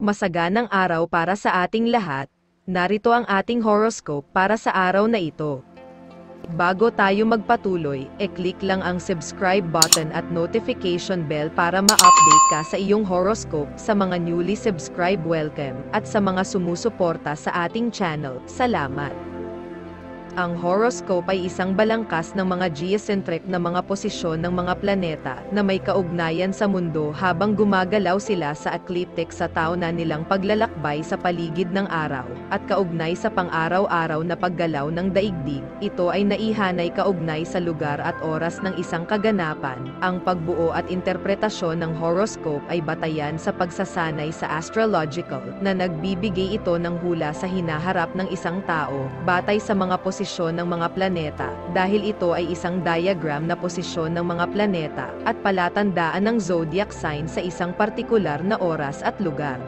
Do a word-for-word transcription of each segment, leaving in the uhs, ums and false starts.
Masaganang araw para sa ating lahat. Narito ang ating horoscope para sa araw na ito. Bago tayo magpatuloy, e-click lang ang subscribe button at notification bell para ma-update ka sa iyong horoscope. Sa mga newly subscribe, welcome, at sa mga sumusuporta sa ating channel, salamat. Ang horoscope ay isang balangkas ng mga geocentric na mga posisyon ng mga planeta na may kaugnayan sa mundo habang gumagalaw sila sa ecliptic sa taon na nilang paglalakbay sa paligid ng araw, at kaugnay sa pang-araw-araw na paggalaw ng daigdig. Ito ay naihanay kaugnay sa lugar at oras ng isang kaganapan. Ang pagbuo at interpretasyon ng horoscope ay batayan sa pagsasanay sa astrological na nagbibigay ito ng hula sa hinaharap ng isang tao, batay sa mga posisyon ng mga planeta, dahil ito ay isang diagram na posisyon ng mga planeta, at palatandaan ng zodiac sign sa isang partikular na oras at lugar.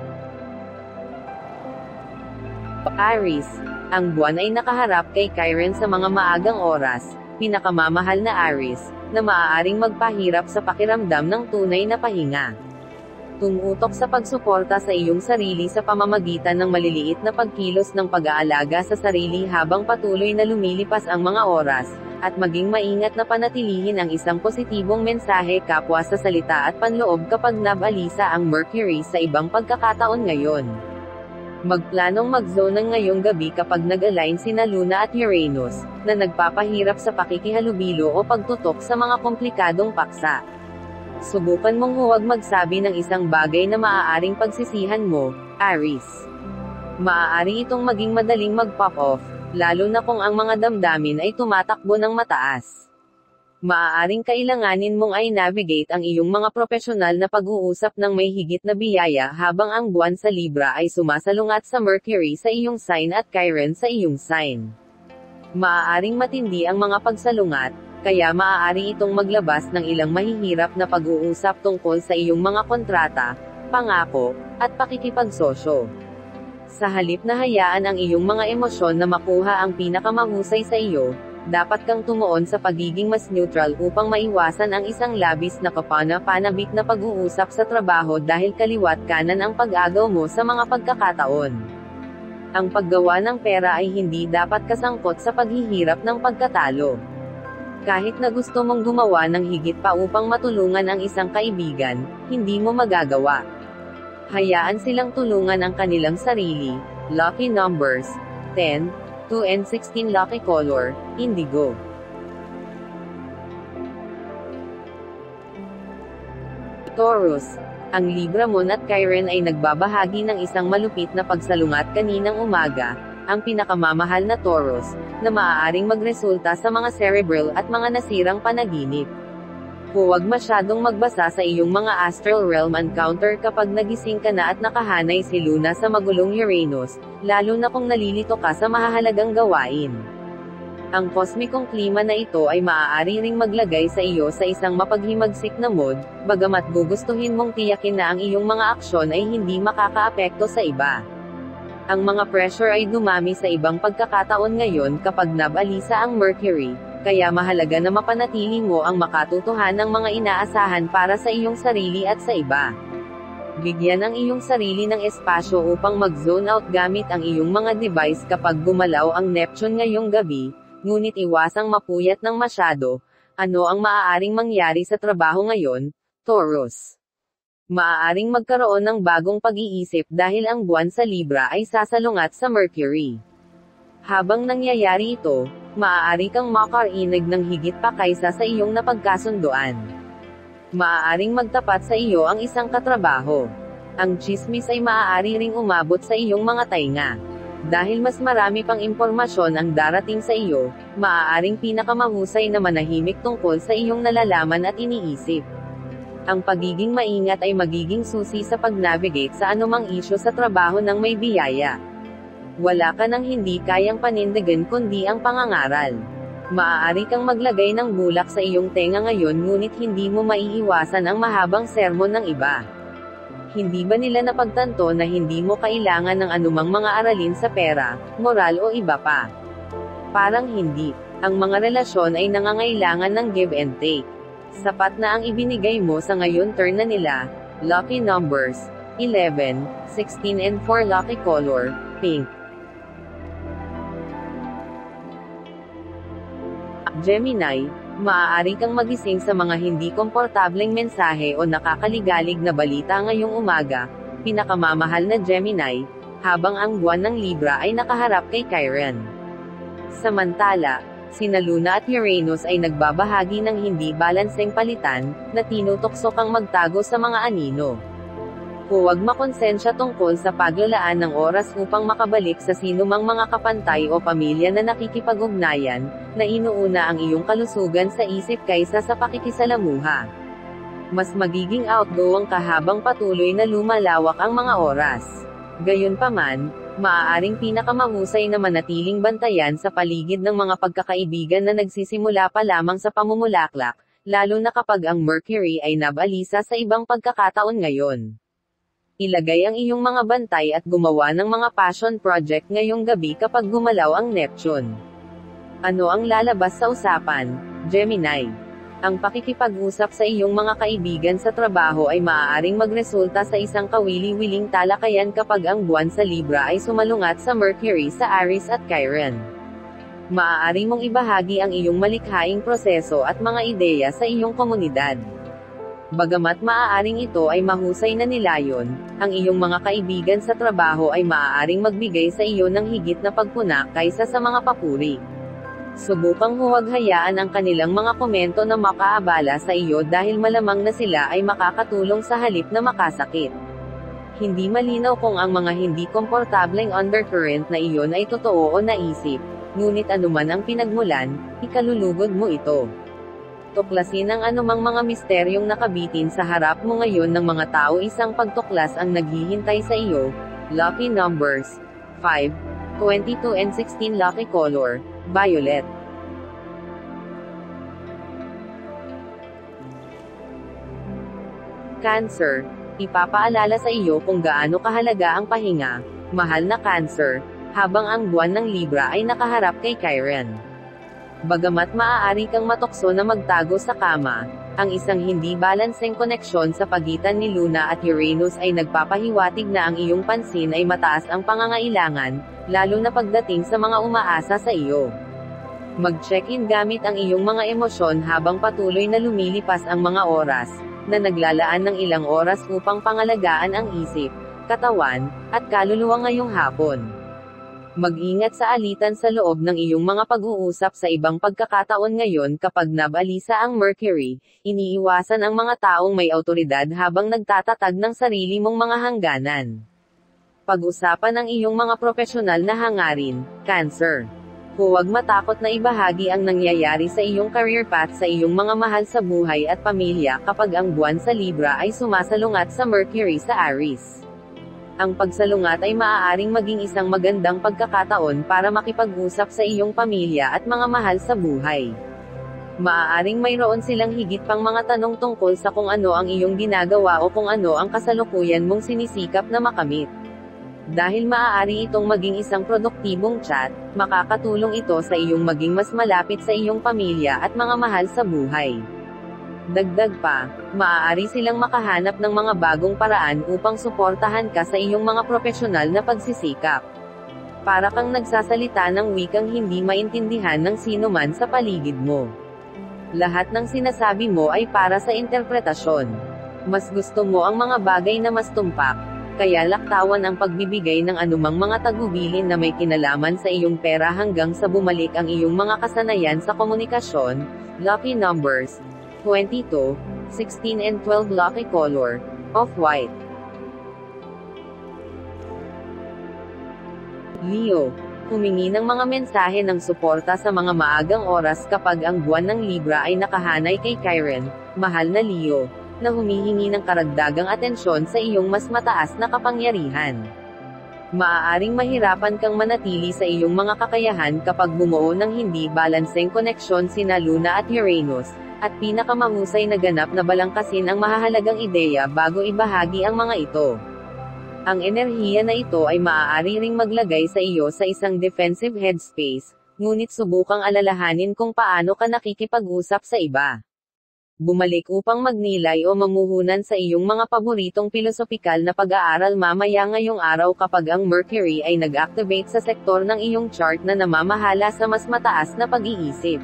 Aries, ang buwan ay nakaharap kay Chiron sa mga maagang oras, pinakamamahal na Aries, na maaaring magpahirap sa pakiramdam ng tunay na pahinga. Tumutok sa pagsuporta sa iyong sarili sa pamamagitan ng maliliit na pagkilos ng pag-aalaga sa sarili habang patuloy na lumilipas ang mga oras, at maging maingat na panatilihin ang isang positibong mensahe kapwa sa salita at panloob kapag nabalisa ang Mercury sa ibang pagkakataon ngayon. Magplanong magzonang ngayong gabi kapag nag-align sina Luna at Uranus, na nagpapahirap sa pakikihalubilo o pagtutok sa mga komplikadong paksa. Subukan mong huwag magsabi ng isang bagay na maaaring pagsisihan mo, Aries. Maaari itong maging madaling mag-pop off, lalo na kung ang mga damdamin ay tumatakbo ng mataas. Maaaring kailanganin mong ay navigate ang iyong mga profesional na pag-uusap ng may higit na biyaya habang ang buwan sa Libra ay sumasalungat sa Mercury sa iyong sign at Chiron sa iyong sign. Maaaring matindi ang mga pagsalungat, kaya maaari itong maglabas ng ilang mahihirap na pag-uusap tungkol sa iyong mga kontrata, pangako, at pakikipagsosyo. Sa halip na hayaan ang iyong mga emosyon na makuha ang pinakamahusay sa iyo, dapat kang tumuon sa pagiging mas neutral upang maiwasan ang isang labis na kapana-panabik na pag-uusap sa trabaho dahil kaliwat kanan ang pag-agaw mo sa mga pagkakataon. Ang paggawa ng pera ay hindi dapat kasangkot sa paghihirap ng pagkatalo. Kahit na gusto mong gumawa ng higit pa upang matulungan ang isang kaibigan, hindi mo magagawa. Hayaan silang tulungan ang kanilang sarili. Lucky numbers, ten, two and sixteen. Lucky color, indigo. Taurus, ang Libra Moon at Chiron ay nagbabahagi ng isang malupit na pagsalungat kaninang umaga. Ang pinakamamahal na Taurus, na maaaring magresulta sa mga cerebral at mga nasirang panaginip. Huwag masyadong magbasa sa iyong mga astral realm encounter kapag nagising ka na at nakahanay si Luna sa magulong Uranus, lalo na kung nalilito ka sa mahahalagang gawain. Ang kosmikong klima na ito ay maaari ring maglagay sa iyo sa isang mapaghimagsik na mood, bagamat gugustuhin mong tiyakin na ang iyong mga aksyon ay hindi makakaapekto sa iba. Ang mga pressure ay dumami sa ibang pagkakataon ngayon kapag nabalisa ang Mercury, kaya mahalaga na mapanatili mo ang makatutuhan ng mga inaasahan para sa iyong sarili at sa iba. Bigyan ang iyong sarili ng espasyo upang mag-zone out gamit ang iyong mga device kapag gumalaw ang Neptune ngayong gabi, ngunit iwasang mapuyat ng masyado. Ano ang maaaring mangyari sa trabaho ngayon, Taurus? Maaaring magkaroon ng bagong pag-iisip dahil ang buwan sa Libra ay sasalungat sa Mercury. Habang nangyayari ito, maaari kang makarinig ng higit pa kaysa sa iyong napagkasundoan. Maaaring magtapat sa iyo ang isang katrabaho. Ang chismis ay maaari ring umabot sa iyong mga tainga. Dahil mas marami pang impormasyon ang darating sa iyo, maaaring pinakamahusay na manahimik tungkol sa iyong nalalaman at iniisip. Ang pagiging maingat ay magiging susi sa pag-navigate sa anumang isyu sa trabaho ng may biyaya. Wala ka ng hindi kayang panindigan kundi ang pangangaral. Maaari kang maglagay ng bulak sa iyong tenga ngayon ngunit hindi mo maiiwasan ang mahabang sermon ng iba. Hindi ba nila napagtanto na hindi mo kailangan ng anumang mga aralin sa pera, moral o iba pa? Parang hindi. Ang mga relasyon ay nangangailangan ng give and take. Sapat na ang ibinigay mo sa ngayon turn na nila. Lucky numbers, eleven, sixteen and four. Lucky color, pink. Gemini, maaari kang magising sa mga hindi komportableng mensahe o nakakaligalig na balita ngayong umaga, pinakamamahal na Gemini, habang ang buwan ng Libra ay nakaharap kay Chiron. Samantala, sina Luna at Uranus ay nagbabahagi ng hindi balanseng palitan, na tinutokso kang magtago sa mga anino. Huwag makonsensya tungkol sa paglalaan ng oras upang makabalik sa sinumang mga kapantay o pamilya na nakikipag-ugnayan, na inuuna ang iyong kalusugan sa isip kaysa sa pakikisalamuha. Mas magiging outgoing ka habang patuloy na lumalawak ang mga oras. Gayunpaman, maaaring pinakamahusay na manatiling bantayan sa paligid ng mga pagkakaibigan na nagsisimula pa lamang sa pamumulaklak, lalo na kapag ang Mercury ay nabalisa sa ibang pagkakataon ngayon. Ilagay ang iyong mga bantay at gumawa ng mga passion project ngayong gabi kapag gumalaw ang Neptune. Ano ang lalabas sa usapan, Gemini? Ang pakikipag-usap sa iyong mga kaibigan sa trabaho ay maaaring magresulta sa isang kawili-wiling talakayan kapag ang buwan sa Libra ay sumalungat sa Mercury sa Aries at Chiron. Maaari mong ibahagi ang iyong malikhaing proseso at mga ideya sa iyong komunidad. Bagamat maaaring ito ay mahusay na nilayon, ang iyong mga kaibigan sa trabaho ay maaaring magbigay sa iyo ng higit na pagpuna kaysa sa mga papuri. Subukang huwag hayaan ang kanilang mga komento na makaabala sa iyo dahil malamang na sila ay makakatulong sa halip na makasakit. Hindi malinaw kung ang mga hindi komportableng undercurrent na iyon ay totoo o naisip, ngunit anuman ang pinagmulan, ikalulugod mo ito. Tuklasin ang anumang mga misteryong nakabitin sa harap mo ngayon ng mga tao. Isang pagtuklas ang naghihintay sa iyo. Lucky numbers, five, twenty-two and sixteen. Lucky color, violet. Cancer, ipapaalala sa iyo kung gaano kahalaga ang pahinga, mahal na Cancer, habang ang buwan ng Libra ay nakaharap kay Chiron. Bagamat maaari kang matukso na magtago sa kama, ang isang hindi balanseng koneksyon sa pagitan ni Luna at Uranus ay nagpapahiwatig na ang iyong pansin ay mataas ang pangangailangan, lalo na pagdating sa mga umaasa sa iyo. Mag-check-in gamit ang iyong mga emosyon habang patuloy na lumilipas ang mga oras, na naglalaan ng ilang oras upang pangalagaan ang isip, katawan, at kaluluwa ngayong hapon. Mag-ingat sa alitan sa loob ng iyong mga pag-uusap sa ibang pagkakataon ngayon kapag nabalisa ang Mercury, iniiwasan ang mga taong may autoridad habang nagtatatag ng sarili mong mga hangganan. Pag-usapan ang iyong mga profesional na hangarin, Cancer. Huwag matakot na ibahagi ang nangyayari sa iyong career path sa iyong mga mahal sa buhay at pamilya kapag ang buwan sa Libra ay sumasalungat sa Mercury sa Aries. Ang pagsalungat ay maaaring maging isang magandang pagkakataon para makipag-usap sa iyong pamilya at mga mahal sa buhay. Maaaring mayroon silang higit pang mga tanong tungkol sa kung ano ang iyong ginagawa o kung ano ang kasalukuyan mong sinisikap na makamit. Dahil maaari itong maging isang produktibong chat, makakatulong ito sa iyong maging mas malapit sa iyong pamilya at mga mahal sa buhay. Dagdag pa, maaari silang makahanap ng mga bagong paraan upang suportahan ka sa iyong mga profesional na pagsisikap. Para kang nagsasalita ng wikang hindi maintindihan ng sino man sa paligid mo. Lahat ng sinasabi mo ay para sa interpretasyon. Mas gusto mo ang mga bagay na mas tumpak, kaya laktawan ang pagbibigay ng anumang mga tagubilin na may kinalaman sa iyong pera hanggang sa bumalik ang iyong mga kasanayan sa komunikasyon. Lucky numbers, twenty-two, sixteen and twelve. Lucky color, off-white. Leo, humingi ng mga mensahe ng suporta sa mga maagang oras kapag ang buwan ng Libra ay nakahanay kay Chiron, mahal na Leo, na humihingi ng karagdagang atensyon sa iyong mas mataas na kapangyarihan. Maaaring mahirapan kang manatili sa iyong mga kakayahan kapag bumuo ng hindi balanseng koneksyon sina Luna at Uranus, at pinakamahusay na ganap na balangkasin ang mahahalagang ideya bago ibahagi ang mga ito. Ang enerhiya na ito ay maaari ring maglagay sa iyo sa isang defensive headspace, ngunit subukang alalahanin kung paano ka nakikipag-usap sa iba. Bumalik upang magnilay o mamuhunan sa iyong mga paboritong pilosopikal na pag-aaral mamaya ngayong araw kapag ang Mercury ay nag-activate sa sektor ng iyong chart na namamahala sa mas mataas na pag-iisip.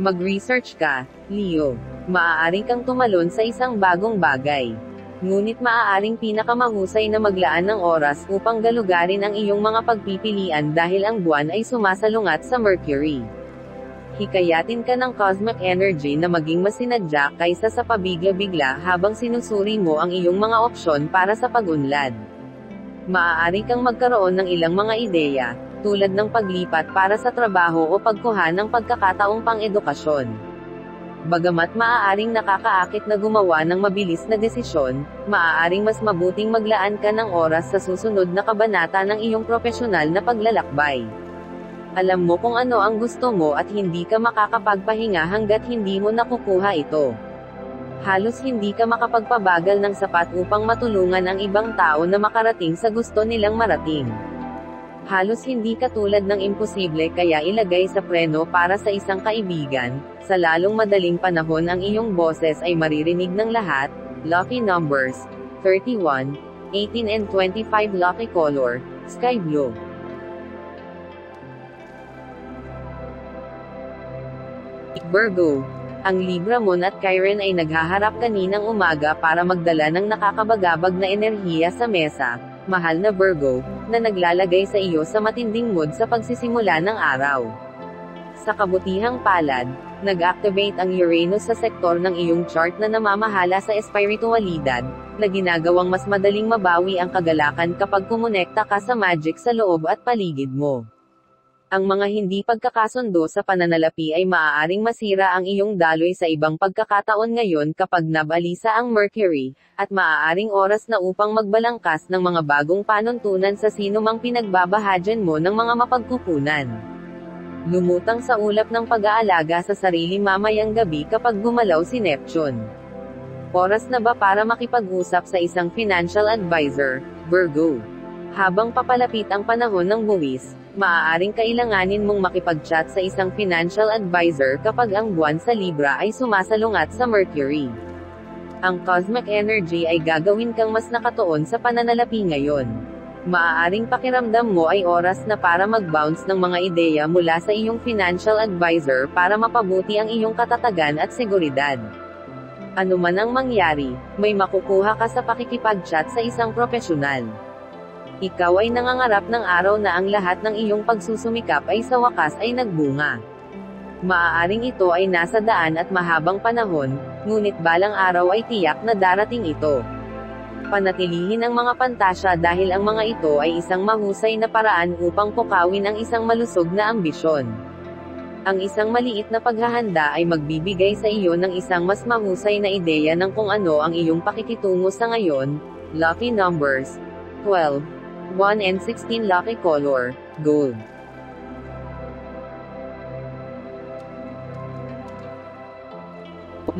Mag-research ka, Leo. Maaari kang tumalon sa isang bagong bagay. Ngunit maaaring pinakamahusay na maglaan ng oras upang galugarin ang iyong mga pagpipilian dahil ang buwan ay sumasalungat sa Mercury. Hikayatin ka ng cosmic energy na maging masinadya kaysa sa pabigla-bigla habang sinusuri mo ang iyong mga opsyon para sa pag-unlad. Maaari kang magkaroon ng ilang mga ideya, tulad ng paglipat para sa trabaho o pagkuha ng pagkakataong pang-edukasyon. Bagamat maaaring nakakaakit na gumawa ng mabilis na desisyon, maaaring mas mabuting maglaan ka ng oras sa susunod na kabanata ng iyong profesional na paglalakbay. Alam mo kung ano ang gusto mo at hindi ka makakapagpahinga hanggat hindi mo nakukuha ito. Halos hindi ka makapagpabagal ng sapat upang matulungan ang ibang tao na makarating sa gusto nilang marating. Halos hindi ka tulad ng imposible kaya ilagay sa preno para sa isang kaibigan, sa lalong madaling panahon ang iyong boses ay maririnig ng lahat. Lucky numbers, thirty-one, eighteen and twenty-five. Lucky color, sky blue. Virgo, ang Libra Moon at Chiron ay naghaharap kaninang umaga para magdala ng nakakabagabag na enerhiya sa mesa, mahal na Virgo, na naglalagay sa iyo sa matinding mood sa pagsisimula ng araw. Sa kabutihang palad, nag-activate ang Uranus sa sektor ng iyong chart na namamahala sa espiritualidad, na ginagawang mas madaling mabawi ang kagalakan kapag kumonekta ka sa magic sa loob at paligid mo. Ang mga hindi pagkakasundo sa pananalapi ay maaaring masira ang iyong daloy sa ibang pagkakataon ngayon kapag nabalisa ang Mercury, at maaaring oras na upang magbalangkas ng mga bagong panuntunan sa sinumang pinagbabahagyan mo ng mga mapagkukunan. Lumutang sa ulap ng pag-aalaga sa sarili mamayang gabi kapag gumalaw si Neptune. Oras na ba para makipag-usap sa isang financial advisor, Virgo? Habang papalapit ang panahon ng buwis, maaaring kailanganin mong makipag-chat sa isang financial advisor kapag ang buwan sa Libra ay sumasalungat sa Mercury. Ang cosmic energy ay gagawin kang mas nakatuon sa pananalapi ngayon. Maaaring pakiramdam mo ay oras na para mag-bounce ng mga ideya mula sa iyong financial advisor para mapabuti ang iyong katatagan at seguridad. Ano man ang mangyari, may makukuha ka sa pakikipag-chat sa isang profesional. Ikaw ay nangangarap ng araw na ang lahat ng iyong pagsusumikap ay sa wakas ay nagbunga. Maaaring ito ay nasa daan at mahabang panahon, ngunit balang araw ay tiyak na darating ito. Panatilihin ang mga pantasya dahil ang mga ito ay isang mahusay na paraan upang kukawin ang isang malusog na ambisyon. Ang isang maliit na paghahanda ay magbibigay sa iyo ng isang mas mahusay na ideya ng kung ano ang iyong pakikitungo sa ngayon. Lucky numbers, twelve, one and sixteen. Lucky color, gold.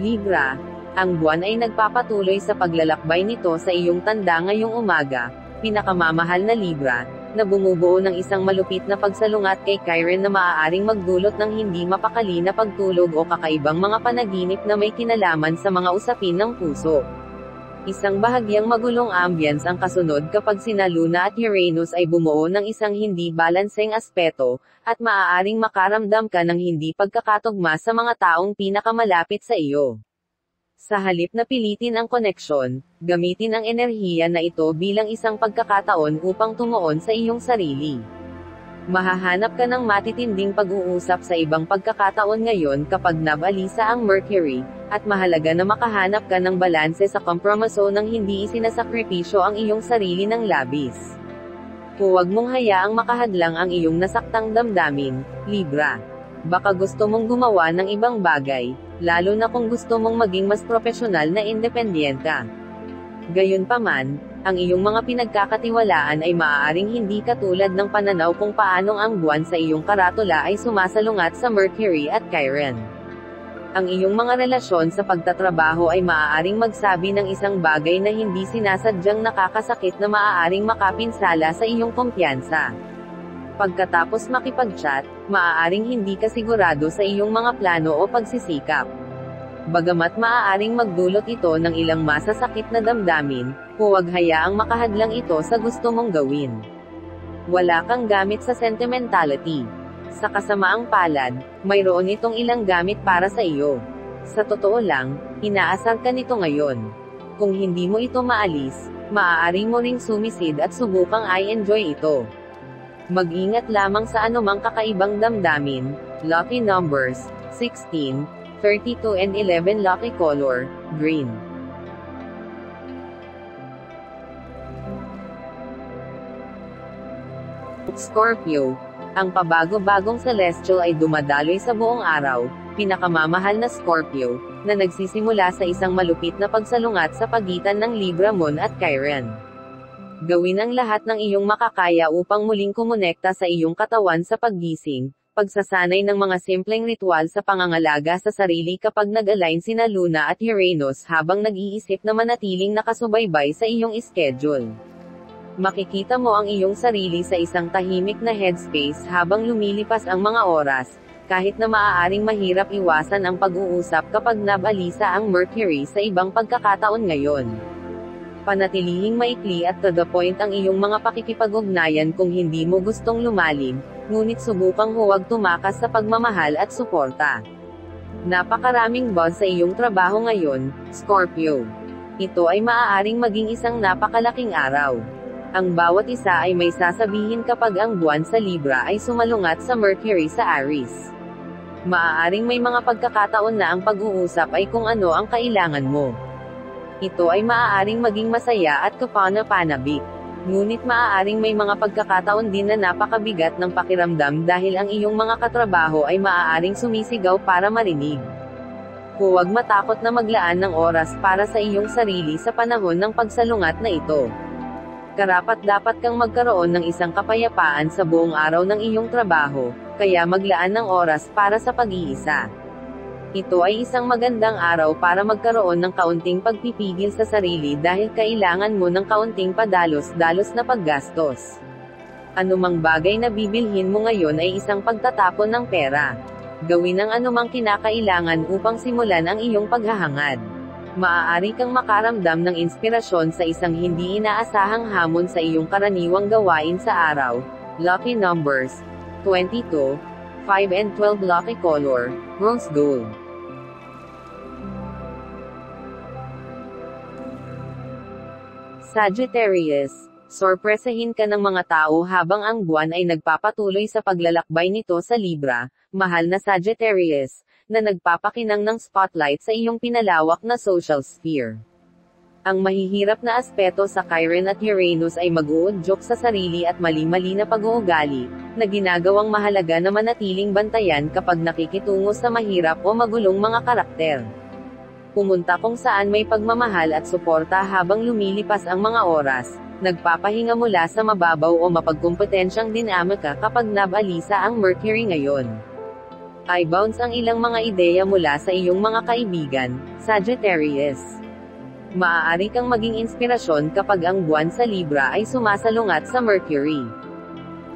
Libra, ang buwan ay nagpapatuloy sa paglalakbay nito sa iyong tanda ngayong umaga, pinakamamahal na Libra, na bumubuo ng isang malupit na pagsalungat kay Chiron na maaaring magdulot ng hindi mapakali na pagtulog o kakaibang mga panaginip na may kinalaman sa mga usapin ng puso. Isang bahagyang magulong ambience ang kasunod kapag sina Luna at Uranus ay bumuo ng isang hindi balanseng aspeto, at maaaring makaramdam ka ng hindi pagkakatugma sa mga taong pinakamalapit sa iyo. Sa halip na pilitin ang koneksyon, gamitin ang enerhiya na ito bilang isang pagkakataon upang tumuon sa iyong sarili. Mahahanap ka ng matitinding pag-uusap sa ibang pagkakataon ngayon kapag nabalisa ang Mercury, at mahalaga na makahanap ka ng balanse sa kompromiso nang hindi isinasakripisyo ang iyong sarili ng labis. Huwag mong hayaang makahadlang ang iyong nasaktang damdamin, Libra. Baka gusto mong gumawa ng ibang bagay, lalo na kung gusto mong maging mas profesional na independyenta. Gayunpaman, ang iyong mga pinagkakatiwalaan ay maaaring hindi katulad ng pananaw kung paanong ang buwan sa iyong karatula ay sumasalungat sa Mercury at Chiron. Ang iyong mga relasyon sa pagtatrabaho ay maaaring magsabi ng isang bagay na hindi sinasadyang nakakasakit na maaaring makapinsala sa iyong kumpiyansa. Pagkatapos makipag-chat, maaaring hindi ka sigurado sa iyong mga plano o pagsisikap. Bagamat maaaring magdulot ito ng ilang masasakit na damdamin, huwag hayaang makahadlang ito sa gusto mong gawin. Wala kang gamit sa sentimentality. Sa kasamaang palad, mayroon itong ilang gamit para sa iyo. Sa totoo lang, inaasar ka nito ngayon. Kung hindi mo ito maalis, maaari mo ring sumisid at subukang i-enjoy ito. Mag-ingat lamang sa anumang kakaibang damdamin. Lucky numbers, sixteen, thirty-two and eleven. Lucky color, green. Scorpio, ang pabago-bagong celestial ay dumadaloy sa buong araw, pinakamamahal na Scorpio, na nagsisimula sa isang malupit na pagsalungat sa pagitan ng Libra, Moon at Chiron. Gawin ang lahat ng iyong makakaya upang muling kumonekta sa iyong katawan sa paggising, pagsasanay ng mga simpleng ritual sa pangangalaga sa sarili kapag nag-align sina Luna at Uranus habang nag-iisip na manatiling nakasubaybay sa iyong schedule. Makikita mo ang iyong sarili sa isang tahimik na headspace habang lumilipas ang mga oras, kahit na maaaring mahirap iwasan ang pag-uusap kapag nabalisa ang Mercury sa ibang pagkakataon ngayon. Panatilihing maikli at to the point ang iyong mga pakikipag-ugnayan kung hindi mo gustong lumalim, ngunit subukang huwag tumakas sa pagmamahal at suporta. Napakaraming buzz sa iyong trabaho ngayon, Scorpio. Ito ay maaaring maging isang napakalaking araw. Ang bawat isa ay may sasabihin kapag ang buwan sa Libra ay sumalungat sa Mercury sa Aries. Maaaring may mga pagkakataon na ang pag-uusap ay kung ano ang kailangan mo. Ito ay maaaring maging masaya at kapana-panabik. Ngunit maaaring may mga pagkakataon din na napakabigat ng pakiramdam dahil ang iyong mga katrabaho ay maaaring sumisigaw para marinig. Huwag matakot na maglaan ng oras para sa iyong sarili sa panahon ng pagsalungat na ito. Karapat-dapat kang magkaroon ng isang kapayapaan sa buong araw ng iyong trabaho, kaya maglaan ng oras para sa pag-iisa. Ito ay isang magandang araw para magkaroon ng kaunting pagpipigil sa sarili dahil kailangan mo ng kaunting padalos-dalos na paggastos. Anumang bagay na bibilhin mo ngayon ay isang pagtatapon ng pera. Gawin ang anumang kinakailangan upang simulan ang iyong paghahangad. Maaari kang makaramdam ng inspirasyon sa isang hindi inaasahang hamon sa iyong karaniwang gawain sa araw. Lucky numbers, twenty-two, five and twelve. Lucky color, rose gold. Sagittarius, sorpresahin ka ng mga tao habang ang buwan ay nagpapatuloy sa paglalakbay nito sa Libra, mahal na Sagittarius, na nagpapakinang ng spotlight sa iyong pinalawak na social sphere. Ang mahihirap na aspeto sa Chiron at Uranus ay mag-uudyok sa sarili at mali-mali na pag-uugali, na ginagawang mahalaga na manatiling bantayan kapag nakikitungo sa mahirap o magulong mga karakter. Pumunta kung saan may pagmamahal at suporta habang lumilipas ang mga oras, nagpapahinga mula sa mababaw o mapagkompetensyang dinamika kapag nabalisa ang Mercury ngayon. I-bounce ang ilang mga ideya mula sa iyong mga kaibigan, Sagittarius. Maaari kang maging inspirasyon kapag ang buwan sa Libra ay sumasalungat sa Mercury.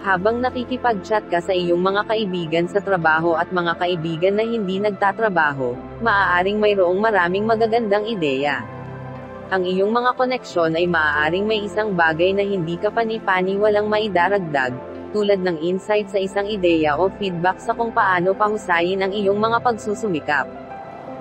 Habang nakikipag-chat ka sa iyong mga kaibigan sa trabaho at mga kaibigan na hindi nagtatrabaho, maaaring mayroong maraming magagandang ideya. Ang iyong mga koneksyon ay maaaring may isang bagay na hindi ka pani-pani walang maidaragdag, tulad ng insight sa isang ideya o feedback sa kung paano pahusayin ang iyong mga pagsusumikap.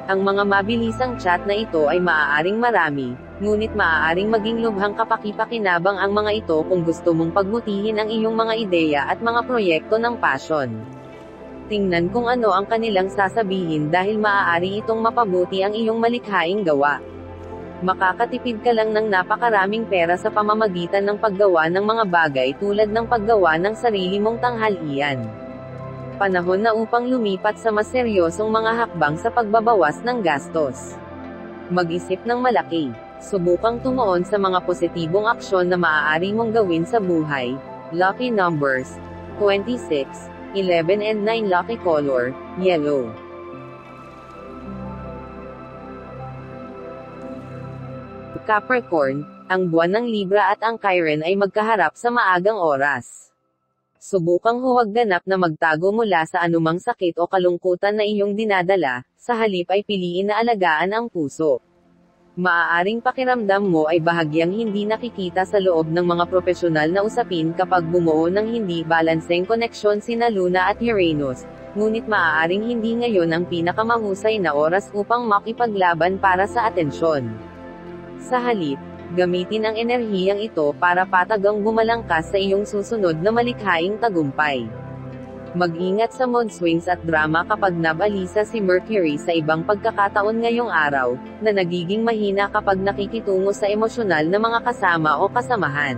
Ang mga mabilisang chat na ito ay maaaring marami, ngunit maaaring maging lubhang kapaki-pakinabang ang mga ito kung gusto mong pagbutihin ang iyong mga ideya at mga proyekto ng passion. Tingnan kung ano ang kanilang sasabihin dahil maaari itong mapabuti ang iyong malikhaing gawa. Makakatipid ka lang ng napakaraming pera sa pamamagitan ng paggawa ng mga bagay tulad ng paggawa ng sarili mong tanghalian. Panahon na upang lumipat sa mas seryosong mga hakbang sa pagbabawas ng gastos. Mag-isip ng malaki. Subukang tumuon sa mga positibong aksyon na maaari mong gawin sa buhay. Lucky numbers, twenty-six, eleven and nine. Lucky color, yellow. Capricorn, ang buwan ng Libra at ang Chiron ay magkaharap sa maagang oras. Subukang huwag ganap na magtago mula sa anumang sakit o kalungkutan na iyong dinadala, sa halip ay piliin na alagaan ang puso. Maaaring pakiramdam mo ay bahagyang hindi nakikita sa loob ng mga profesional na usapin kapag bumuo ng hindi balanseng koneksyon sina Luna at Uranus, ngunit maaaring hindi ngayon ang pinakamahusay na oras upang makipaglaban para sa atensyon. Sa halip, gamitin ang enerhiyang ito para patagang gumalangkas sa iyong susunod na malikhaing tagumpay. Mag-ingat sa mood swings at drama kapag nabalisa si Mercury sa ibang pagkakataon ngayong araw, na nagiging mahina kapag nakikitungo sa emosyonal na mga kasama o kasamahan.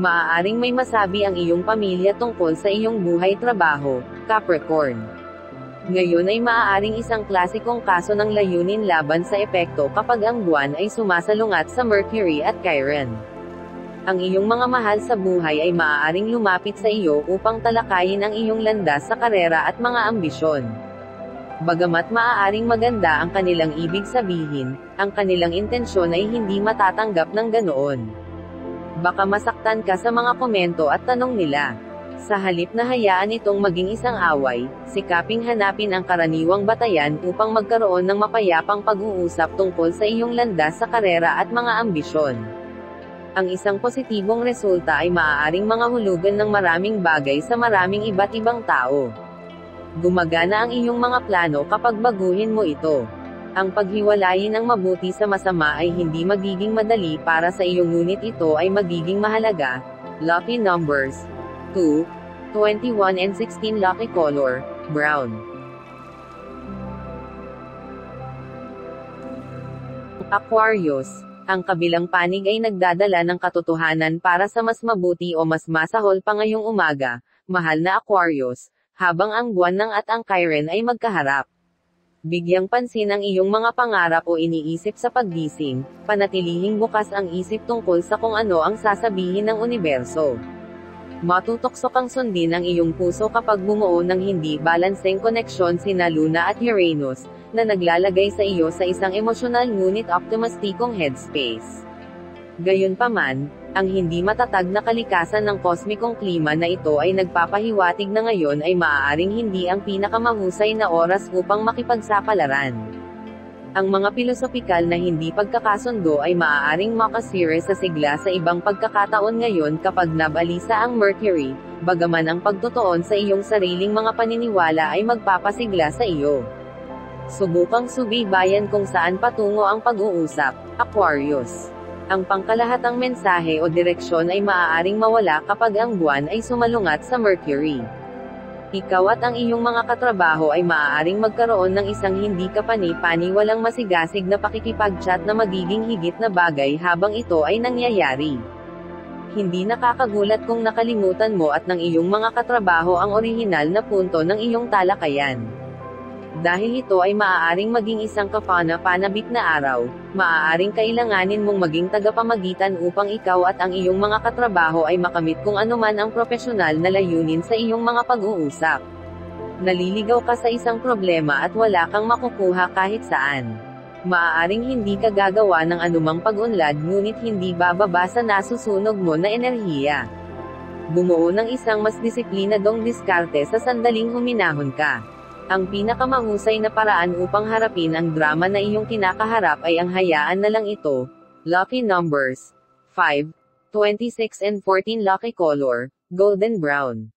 Maaaring may masabi ang iyong pamilya tungkol sa iyong buhay-trabaho, Capricorn. Ngayon ay maaaring isang klasikong kaso ng layunin laban sa epekto kapag ang buwan ay sumasalungat sa Mercury at Chiron. Ang iyong mga mahal sa buhay ay maaaring lumapit sa iyo upang talakayin ang iyong landas sa karera at mga ambisyon. Bagamat maaaring maganda ang kanilang ibig sabihin, ang kanilang intensyon ay hindi matatanggap ng ganoon. Baka masaktan ka sa mga komento at tanong nila. Sa halip na hayaan itong maging isang away, sikaping hanapin ang karaniwang batayan upang magkaroon ng mapayapang pag-uusap tungkol sa iyong landas sa karera at mga ambisyon. Ang isang positibong resulta ay maaaring mga hulugan ng maraming bagay sa maraming iba't ibang tao. Gumagana ang iyong mga plano kapag baguhin mo ito. Ang paghiwalayin ng mabuti sa masama ay hindi magiging madali para sa iyo ngunit ito ay magiging mahalaga. Lucky numbers two, twenty-one and sixteen. Lucky color, brown. Aquarius. Ang kabilang panig ay nagdadala ng katotohanan para sa mas mabuti o mas masahol pa ngayong umaga, mahal na Aquarius, habang ang buwan ng at ang Chiron ay magkaharap. Bigyang pansin ang iyong mga pangarap o iniisip sa paggising, panatilihing bukas ang isip tungkol sa kung ano ang sasabihin ng universo. Matutokso kang sundin ang iyong puso kapag bumuo ng hindi balanseng koneksyon sina Luna at Uranus, na naglalagay sa iyo sa isang emosyonal ngunit optimistikong headspace. Gayunpaman, ang hindi matatag na kalikasan ng kosmikong klima na ito ay nagpapahiwatig na ngayon ay maaaring hindi ang pinakamahusay na oras upang makipagsapalaran. Ang mga pilosopikal na hindi pagkakasundo ay maaaring makasira sa sigla sa ibang pagkakataon ngayon kapag nabalisa ang Mercury, bagaman ang pagtutuon sa iyong sariling mga paniniwala ay magpapasigla sa iyo. Subukang subaybayan kung saan patungo ang pag-uusap, Aquarius. Ang pangkalahatang mensahe o direksyon ay maaaring mawala kapag ang buwan ay sumalungat sa Mercury. Ikaw at ang iyong mga katrabaho ay maaaring magkaroon ng isang hindi kapani-paniwalang masigasig na pakikipag-chat na magiging higit na bagay habang ito ay nangyayari. Hindi nakakagulat kung nakalimutan mo at ng iyong mga katrabaho ang orihinal na punto ng iyong talakayan. Dahil ito ay maaaring maging isang kapana-panabik na araw, maaaring kailanganin mong maging tagapamagitan upang ikaw at ang iyong mga katrabaho ay makamit kung anuman ang profesional na layunin sa iyong mga pag-uusap. Naliligaw ka sa isang problema at wala kang makukuha kahit saan. Maaaring hindi ka gagawa ng anumang pag-unlad ngunit hindi bababa sa nasusunog mo na enerhiya. Bumuo ng isang mas disiplinadong diskarte sa sandaling huminahon ka. Ang pinakamahusay na paraan upang harapin ang drama na iyong kinakaharap ay ang hayaan na lang ito. Lucky numbers five, twenty-six and fourteen. Lucky color, golden brown.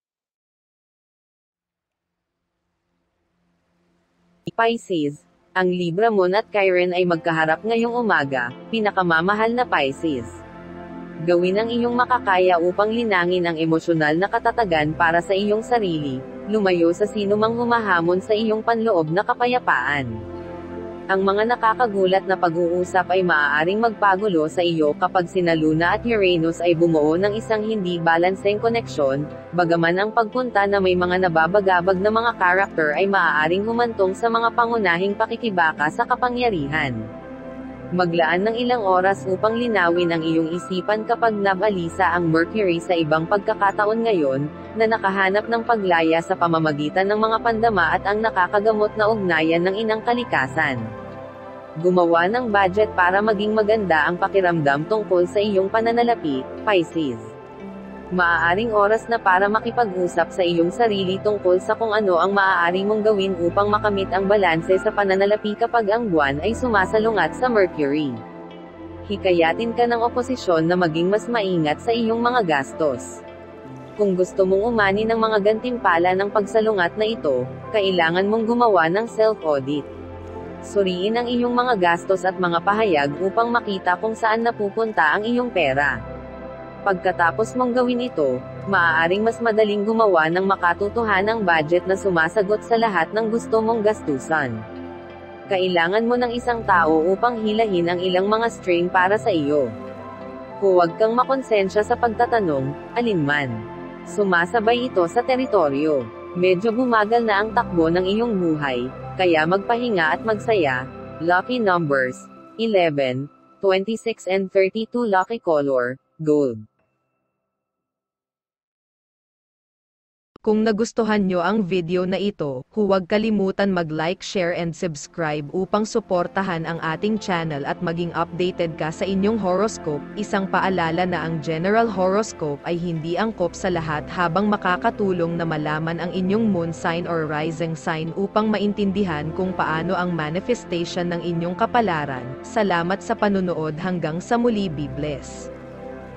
Pisces. Ang Libra Moon at Chiron ay magkaharap ngayong umaga, pinakamamahal na Pisces. Gawin ang iyong makakaya upang linangin ang emosyonal na katatagan para sa iyong sarili. Lumayo sa sinumang humahamon sa iyong panloob na kapayapaan. Ang mga nakakagulat na pag-uusap ay maaaring magpagulo sa iyo kapag sina Luna at Uranus ay bumuo ng isang hindi balanseng koneksyon, bagaman ang pagpunta na may mga nababagabag na mga karakter ay maaaring humantong sa mga pangunahing pakikibaka sa kapangyarihan. Maglaan ng ilang oras upang linawin ang iyong isipan kapag nabalisa ang Mercury sa ibang pagkakataon ngayon, na nakahanap ng paglaya sa pamamagitan ng mga pandama at ang nakakagamot na ugnayan ng inang kalikasan. Gumawa ng budget para maging maganda ang pakiramdam tungkol sa iyong pananalapi, Pisces. Maaaring oras na para makipag-usap sa iyong sarili tungkol sa kung ano ang maaari mong gawin upang makamit ang balanse sa pananalapi kapag ang buwan ay sumasalungat sa Mercury. Hikayatin ka ng oposisyon na maging mas maingat sa iyong mga gastos. Kung gusto mong umani ng mga gantimpala ng pagsalungat na ito, kailangan mong gumawa ng self-audit. Suriin ang iyong mga gastos at mga pahayag upang makita kung saan napupunta ang iyong pera. Pagkatapos mong gawin ito, maaaring mas madaling gumawa ng makatotohanang budget na sumasagot sa lahat ng gusto mong gastusan. Kailangan mo ng isang tao upang hilahin ang ilang mga string para sa iyo. Huwag kang makonsensya sa pagtatanong, alinman. Sumasabay ito sa teritoryo. Medyo bumagal na ang takbo ng iyong buhay, kaya magpahinga at magsaya. Lucky numbers, eleven, twenty-six and thirty-two. Lucky color, gold. Kung nagustuhan nyo ang video na ito, huwag kalimutan mag-like, share and subscribe upang suportahan ang ating channel at maging updated ka sa inyong horoscope. Isang paalala na ang general horoscope ay hindi angkop sa lahat, habang makakatulong na malaman ang inyong moon sign or rising sign upang maintindihan kung paano ang manifestation ng inyong kapalaran. Salamat sa panunood, hanggang sa muli, be blessed.